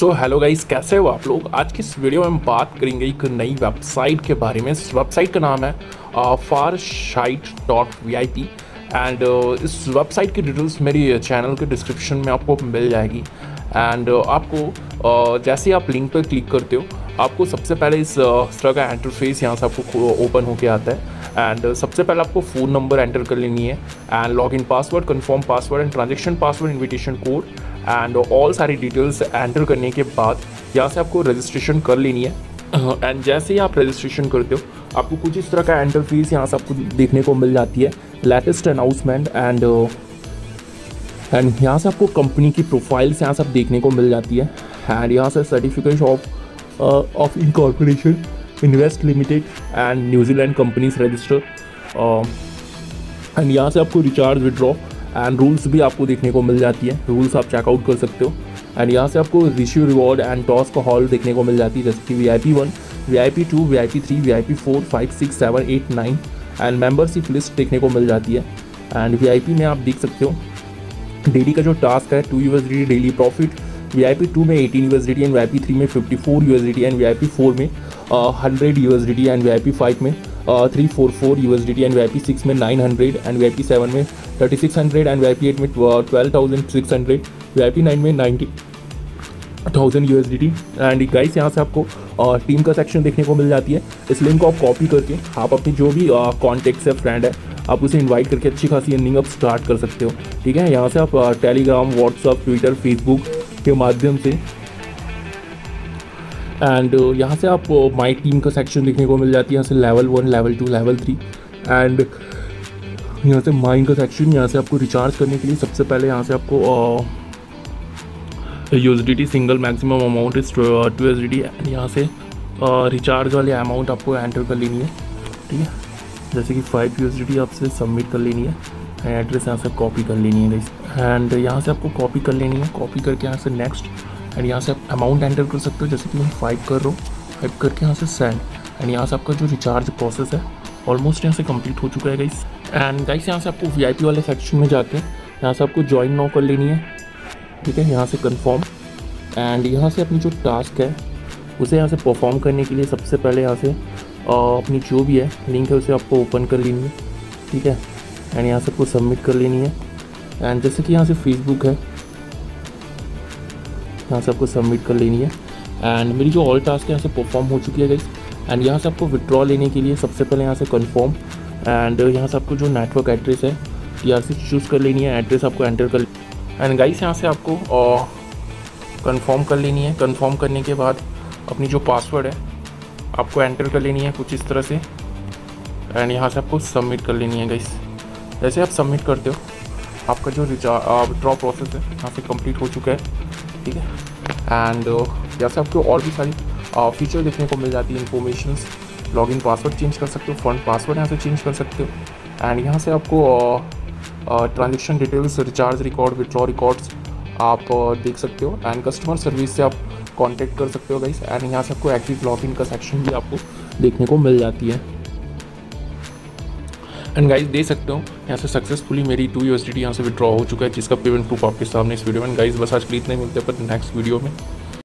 So hello guys, कैसे हो आप लोग। आज की इस वीडियो में हम बात करेंगे एक नई वेबसाइट के बारे में। इस वेबसाइट का नाम है farshite.vip एंड इस वेबसाइट की डिटेल्स मेरी चैनल के डिस्क्रिप्शन में आपको मिल जाएगी। एंड आपको जैसे आप लिंक पर क्लिक करते हो आपको सबसे पहले इस तरह का इंटरफेस यहाँ से आपको ओपन होके आता है। एंड सबसे पहले आपको फ़ोन नंबर एंटर कर लेनी है and login password, confirm password and transaction password, invitation code and all सारी डिटेल्स एंटर करने के बाद यहाँ से आपको रजिस्ट्रेशन कर लेनी है। एंड जैसे ही आप रजिस्ट्रेशन करते हो आपको कुछ इस तरह का इंटरफेस यहाँ से आपको देखने को मिल जाती है, लेटेस्ट अनाउंसमेंट एंड यहाँ से आपको कंपनी की प्रोफाइल्स यहाँ से आप देखने को मिल जाती है। एंड यहाँ से certificate of incorporation, invest limited and New Zealand companies register and यहाँ से आपको रिचार्ज, विड्रॉ एंड रूल्स भी आपको देखने को मिल जाती है। रूल्स आप चेकआउट कर सकते हो। एंड यहाँ से आपको रिश्यू, रिवॉर्ड एंड टॉस का हॉल देखने को मिल जाती है, जैसे कि VIP 1, VIP 2, VIP 3, VIP 4, 5, 6, 7, 8, 9 and membership list देखने को मिल जाती है। एंड VIP में आप देख सकते हो डेली का जो टास्क है $2 डेली प्रॉफिट, VIP 2 में $18 एंड VIP 3 में $54 एंड VIP 4 में $100 एंड VIP 5 में $344 एंड VIP 6 में $900 एंड VIP 7 में $3600 एंड VIP 8 में $12,600, VIP 9 में $90,000। एंड गाइस यहाँ से आपको टीम का सेक्शन देखने को मिल जाती है। इस लिंक को आप कॉपी करके आप अपने जो भी कॉन्टेक्ट्स है, फ्रेंड है, आप उसे इनवाइट करके अच्छी खासी अर्निंग आप स्टार्ट कर सकते हो। ठीक है, यहाँ से आप टेलीग्राम, व्हाट्सअप, ट्विटर, फेसबुक के माध्यम से। एंड यहाँ से आप माई टीम का सेक्शन देखने को मिल जाती है। यहाँ से लेवल 1, लेवल 2, लेवल 3 एंड यहाँ से माइंड का सेक्शन। यहाँ से आपको रिचार्ज करने के लिए सबसे पहले यहाँ से आपको USDT single maximum amount is $2। यहाँ से रिचार्ज वाले अमाउंट आपको एंटर कर लेनी है। ठीक है, जैसे कि 5 USDT आपसे सबमिट कर लेनी है एंड एड्रेस यहाँ से कॉपी कर लेनी है एंड यहाँ से आपको कॉपी कर लेनी है। कॉपी करके यहाँ से नेक्स्ट एंड यहाँ से आप अमाउंट एंटर कर सकते हो, जैसे कि मैं 5 कर रहा हूँ। 5 करके यहाँ से सेंड एंड यहाँ से आपका जो रिचार्ज प्रोसेस है ऑलमोस्ट यहाँ से कंप्लीट हो चुका है गाइस। एंड गाइस यहाँ से आपको VIP वाले सेक्शन में जाके यहाँ से आपको ज्वाइन नाउ कर लेनी है। ठीक है, यहाँ से कन्फर्म एंड यहाँ से अपनी जो टास्क है उसे यहाँ से परफॉर्म करने के लिए सबसे पहले यहाँ से अपनी जो भी है लिंक है उसे आपको ओपन कर लेनी है। ठीक है, एंड यहाँ से आपको सबमिट कर लेनी है एंड जैसे कि यहाँ से फेसबुक है यहाँ से आपको सबमिट कर लेनी है। एंड मेरी जो ऑल टास्क है यहाँ से परफॉर्म हो चुकी है गाइस। एंड यहाँ से आपको विड्रॉ लेने के लिए सबसे पहले यहाँ से कंफर्म एंड यहाँ से आपको जो नेटवर्क एड्रेस है यहाँ से चूज़ कर लेनी है। एड्रेस आपको एंटर कर एंड गाइस यहाँ से आपको कंफर्म कर लेनी है। कंफर्म करने के बाद अपनी जो पासवर्ड है आपको एंटर कर लेनी है कुछ इस तरह से एंड यहाँ से आपको सबमिट कर लेनी है गाइस। जैसे आप सबमिट करते हो आपका जो विड्रॉ प्रोसेस है यहाँ से कंप्लीट हो चुका है। ठीक है, एंड यहाँ से आपको और भी सारी फीचर देखने को मिल जाती है, इन्फॉर्मेशंस। लॉगिन पासवर्ड चेंज कर सकते हो, फंड पासवर्ड यहाँ से चेंज कर सकते हो एंड यहाँ से आपको transaction details, recharge record, withdraw records आप देख सकते हो एंड कस्टमर सर्विस से आप कॉन्टेक्ट कर सकते हो गाइस। एंड यहाँ से आपको एक्टिव लॉगिन का सेक्शन भी आपको देखने को मिल जाती है। एंड गाइस देख सकते हो यहाँ से सक्सेसफुली मेरी $2 यहाँ से विड्रॉ हो चुका है, जिसका पेमेंट प्रूफ आपके सामने इस वीडियो में। गाइस बस आज के लिए इतना ही, मिलते हैं पर नेक्स्ट वीडियो में।